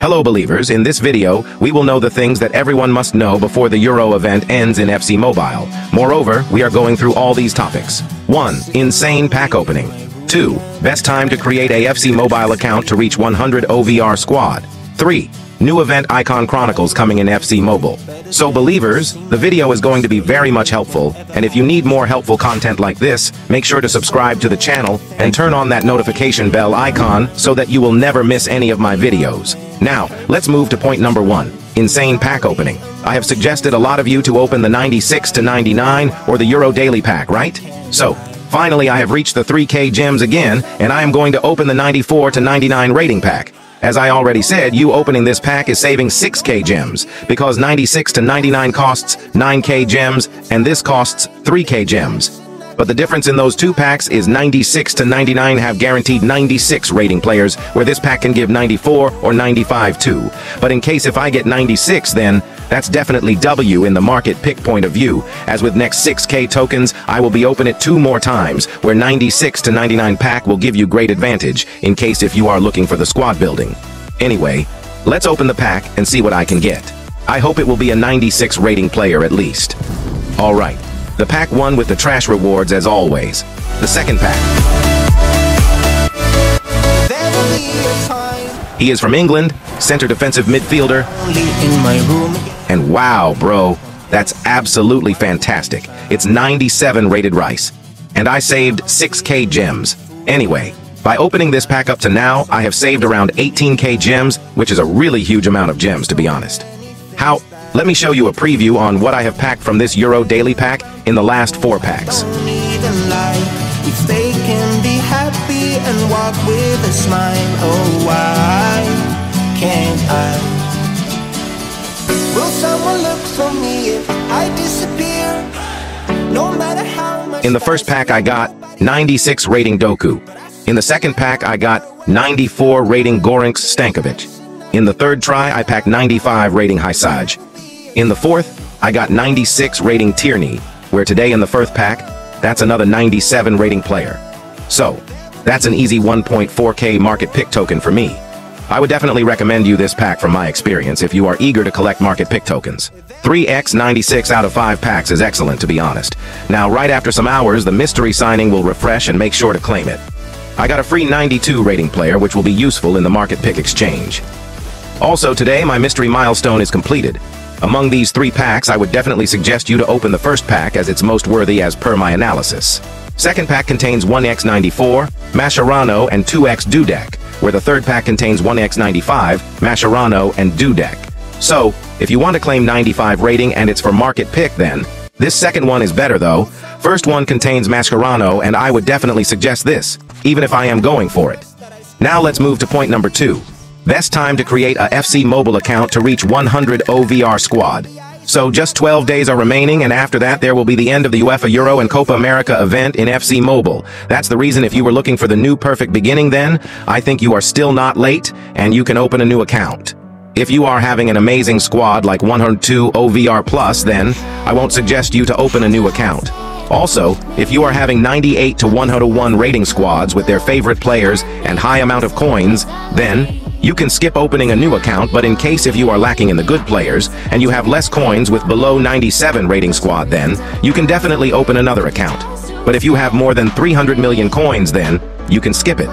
Hello believers, in this video, we will know the things that everyone must know before the Euro event ends in FC Mobile. Moreover, we are going through all these topics. 1. Insane pack opening. 2. Best time to create a FC Mobile account to reach 100 OVR squad. 3. New event Icon Chronicles coming in FC Mobile. So believers, the video is going to be very much helpful, and if you need more helpful content like this, make sure to subscribe to the channel and turn on that notification bell icon so that you will never miss any of my videos. Now, let's move to point number 1, insane pack opening. I have suggested a lot of you to open the 96 to 99 or the Euro Daily Pack, right? So, finally I have reached the 3K gems again, and I am going to open the 94 to 99 rating pack. As I already said, you opening this pack is saving 6K gems, because 96 to 99 costs 9K gems, and this costs 3K gems. But the difference in those two packs is 96 to 99 have guaranteed 96 rating players, where this pack can give 94 or 95 too. But in case if I get 96, then that's definitely W in the market pick point of view, as with next 6K tokens, I will be open it 2 more times, where 96 to 99 pack will give you great advantage, in case if you are looking for the squad building. Anyway, let's open the pack and see what I can get. I hope it will be a 96 rating player at least. Alright. The pack 1 with the trash rewards as always. The second pack. He is from England, center defensive midfielder. And wow, bro, that's absolutely fantastic. It's 97 rated Rice. And I saved 6K gems. Anyway, by opening this pack up to now, I have saved around 18K gems, which is a really huge amount of gems to be honest. Let me show you a preview on what I have packed from this Euro Daily Pack in the last 4 packs. In the first pack I got 96 rating Doku. In the second pack I got 94 rating Gorinx Stankovic. In the third try I packed 95 rating Hisaj. In the fourth, I got 96 rating Tierney, where today in the first pack, that's another 97 rating player. So, that's an easy 1.4K market pick token for me. I would definitely recommend you this pack from my experience if you are eager to collect market pick tokens. 3x 96 out of 5 packs is excellent to be honest. Now right after some hours the mystery signing will refresh and make sure to claim it. I got a free 92 rating player which will be useful in the market pick exchange. Also today my mystery milestone is completed. Among these 3 packs I would definitely suggest you to open the first pack as it's most worthy as per my analysis. Second pack contains 1x94, Mascherano and 2x Dudek, where the third pack contains 1x95, Mascherano and Dudek. So, if you want to claim 95 rating and it's for market pick then, this second one is better though. First one contains Mascherano and I would definitely suggest this, even if I am going for it. Now let's move to point number 2. Best time to create a FC Mobile account to reach 100 OVR squad. So just 12 days are remaining and after that there will be the end of the UEFA Euro and Copa America event in FC Mobile. That's the reason if you were looking for the new perfect beginning then, I think you are still not late and you can open a new account. If you are having an amazing squad like 102 OVR plus then, I won't suggest you to open a new account. Also, if you are having 98 to 101 rating squads with their favorite players and high amount of coins, then, you can skip opening a new account, but in case if you are lacking in the good players, and you have less coins with below 97 rating squad then, you can definitely open another account. But if you have more than 300 million coins then, you can skip it.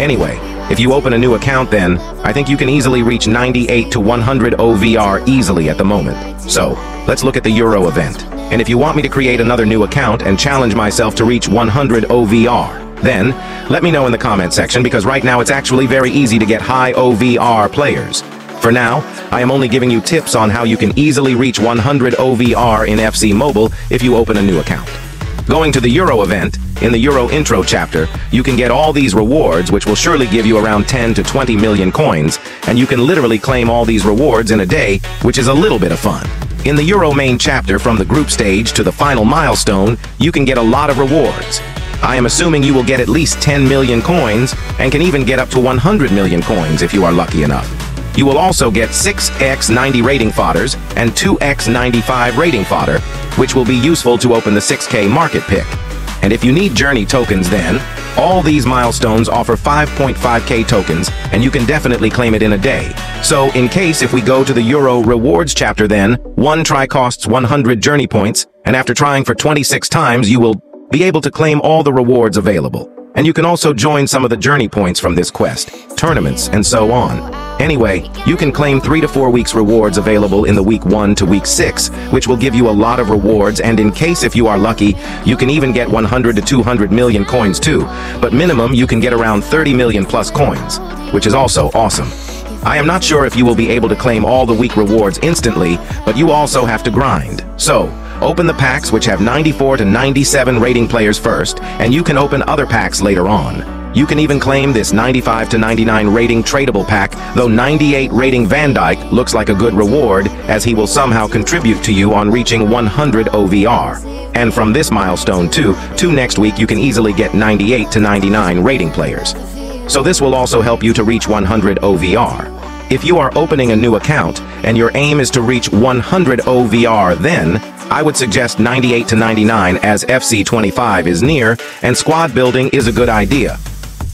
Anyway, if you open a new account then, I think you can easily reach 98 to 100 OVR easily at the moment. So, let's look at the Euro event. And if you want me to create another new account and challenge myself to reach 100 OVR, then, let me know in the comment section because right now it's actually very easy to get high OVR players. For now, I am only giving you tips on how you can easily reach 100 OVR in FC Mobile if you open a new account. Going to the Euro event, in the Euro intro chapter, you can get all these rewards which will surely give you around 10 to 20 million coins, and you can literally claim all these rewards in a day, which is a little bit of fun. In the Euro main chapter from the group stage to the final milestone, you can get a lot of rewards. I am assuming you will get at least 10 million coins, and can even get up to 100 million coins if you are lucky enough. You will also get 6x 90 rating fodders, and 2x 95 rating fodder, which will be useful to open the 6K market pick. And if you need journey tokens then, All these milestones offer 5.5k tokens, and you can definitely claim it in a day. So, in case if we go to the Euro rewards chapter then, one try costs 100 journey points, and after trying for 26 times you will be able to claim all the rewards available. And you can also join some of the journey points from this quest, tournaments, and so on. Anyway, you can claim 3 to 4 weeks rewards available in the week 1 to week 6, which will give you a lot of rewards, and in case if you are lucky, you can even get 100 to 200 million coins too, but minimum you can get around 30 million plus coins, which is also awesome. I am not sure if you will be able to claim all the week rewards instantly, but you also have to grind. So, open the packs which have 94 to 97 rating players first, and you can open other packs later on. You can even claim this 95 to 99 rating tradable pack, though 98 rating Van Dijk looks like a good reward, as he will somehow contribute to you on reaching 100 OVR. And from this milestone too, next week you can easily get 98 to 99 rating players. So this will also help you to reach 100 OVR. If you are opening a new account, and your aim is to reach 100 OVR then, I would suggest 98 to 99 as FC25 is near, and squad building is a good idea.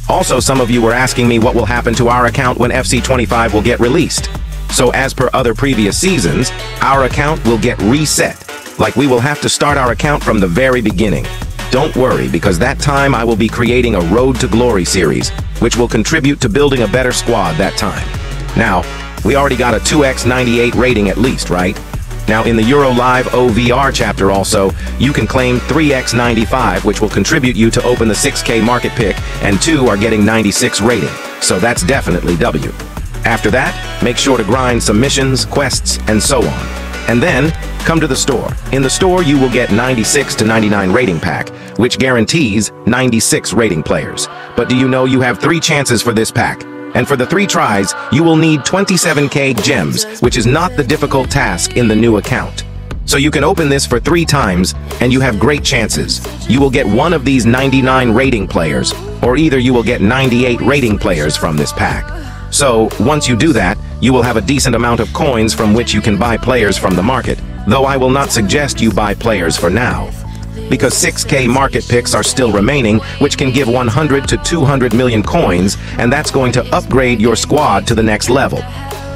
Also, some of you were asking me what will happen to our account when FC25 will get released. So as per other previous seasons, our account will get reset. Like we will have to start our account from the very beginning. Don't worry, because that time I will be creating a Road to Glory series, which will contribute to building a better squad that time. Now, we already got a 2x98 rating at least, right? Now in the Euro Live OVR chapter also, you can claim 3x95 which will contribute you to open the 6k market pick, and 2 are getting 96 rating, so that's definitely W. After that, make sure to grind some missions, quests, and so on. And then, come to the store. In the store you will get 96 to 99 rating pack, which guarantees 96 rating players. But do you know you have 3 chances for this pack? And for the 3 tries, you will need 27k gems, which is not the difficult task in the new account. So you can open this for 3 times, and you have great chances. You will get one of these 99 rating players, or either you will get 98 rating players from this pack. So, once you do that, you will have a decent amount of coins from which you can buy players from the market, though I will not suggest you buy players for now, because 6k market picks are still remaining, which can give 100 to 200 million coins, and that's going to upgrade your squad to the next level.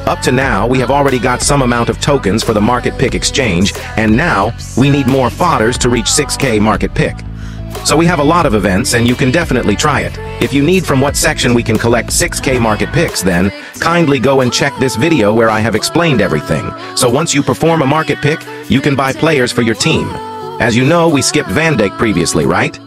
Up to now, we have already got some amount of tokens for the market pick exchange, and now, we need more fodders to reach 6k market pick. So we have a lot of events, and you can definitely try it. If you need from what section we can collect 6k market picks then, kindly go and check this video where I have explained everything. So once you perform a market pick, you can buy players for your team. As you know, we skipped Van Dijk previously, right?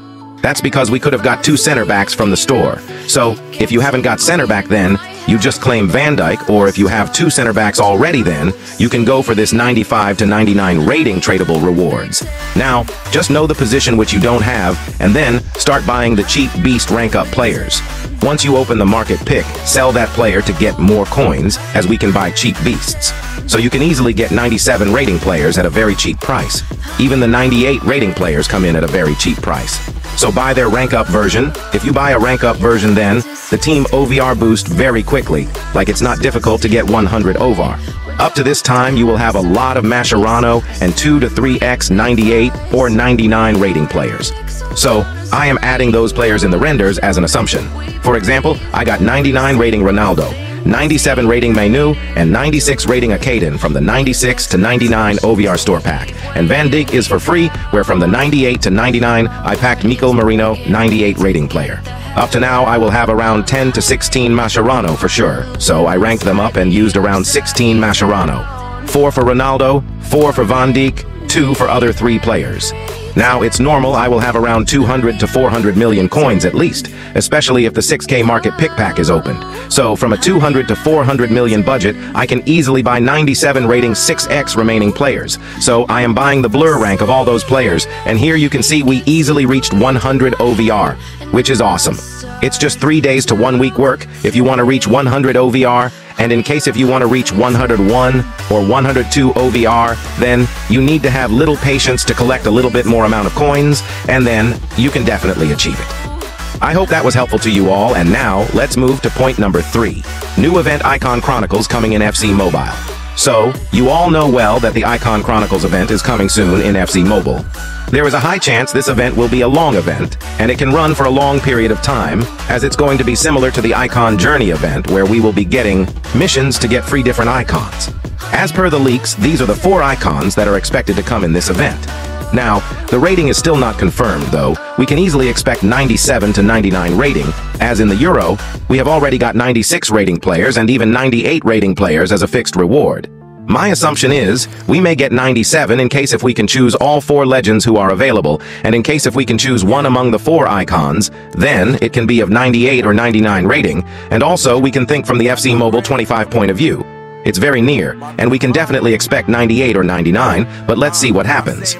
That's because we could have got 2 center backs from the store. So, if you haven't got center back then, you just claim Van Dijk, or if you have 2 center backs already then, you can go for this 95 to 99 rating tradable rewards. Now, just know the position which you don't have, and then, start buying the cheap beast rank up players. Once you open the market pick, sell that player to get more coins, as we can buy cheap beasts. So you can easily get 97 rating players at a very cheap price. Even the 98 rating players come in at a very cheap price. So buy their rank up version. If you buy a rank up version then, the team OVR boost very quickly, like it's not difficult to get 100 OVR. Up to this time you will have a lot of Mascherano and 2 to 3x 98 or 99 rating players. So, I am adding those players in the renders as an assumption. For example, I got 99 rating Ronaldo, 97 rating Manu, and 96 rating Akaden from the 96 to 99 OVR store pack, and Van Dijk is for free, where from the 98 to 99 I packed Michael Marino, 98 rating player. Up to now I will have around 10 to 16 Mascherano for sure, so I ranked them up and used around 16 Mascherano. 4 for Ronaldo, 4 for Van Dijk, 2 for other 3 players. Now it's normal I will have around 200 to 400 million coins at least, especially if the 6k market pick pack is opened. So from a 200 to 400 million budget, I can easily buy 97 rating 6x remaining players. So I am buying the blur rank of all those players, and here you can see we easily reached 100 OVR, which is awesome. It's just 3 days to 1 week work if you want to reach 100 OVR, and in case if you want to reach 101 or 102 OVR, then you need to have little patience to collect a little bit more amount of coins, and then you can definitely achieve it. I hope that was helpful to you all, and now let's move to point number 3. New event Icon Chronicles coming in FC Mobile. So, you all know well that the Icon Chronicles event is coming soon in FC Mobile. There is a high chance this event will be a long event, and it can run for a long period of time, as it's going to be similar to the Icon Journey event where we will be getting missions to get 3 different icons. As per the leaks, these are the 4 icons that are expected to come in this event. Now, the rating is still not confirmed though, we can easily expect 97 to 99 rating, as in the Euro, we have already got 96 rating players and even 98 rating players as a fixed reward. My assumption is, we may get 97 in case if we can choose all 4 legends who are available, and in case if we can choose one among the 4 icons, then it can be of 98 or 99 rating, and also we can think from the FC Mobile 25 point of view. It's very near, and we can definitely expect 98 or 99, but let's see what happens.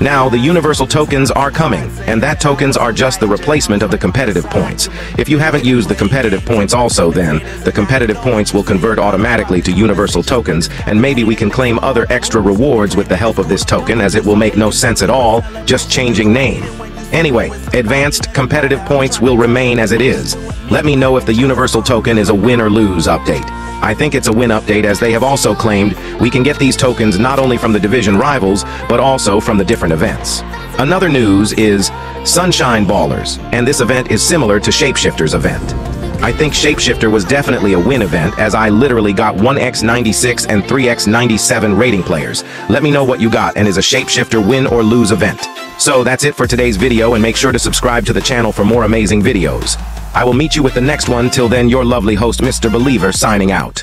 Now, the universal tokens are coming, and that tokens are just the replacement of the competitive points. If you haven't used the competitive points also then, the competitive points will convert automatically to universal tokens, and maybe we can claim other extra rewards with the help of this token as it will make no sense at all, just changing name. Anyway, advanced competitive points will remain as it is. Let me know if the universal token is a win or lose update. I think it's a win update as they have also claimed we can get these tokens not only from the division rivals, but also from the different events. Another news is Sunshine Ballers, and this event is similar to Shapeshifter's event. I think Shapeshifter was definitely a win event as I literally got 1x96 and 3x97 rating players. Let me know what you got and is a Shapeshifter win or lose event. So that's it for today's video and make sure to subscribe to the channel for more amazing videos. I will meet you with the next one. Till then, your lovely host Mr. Believer signing out.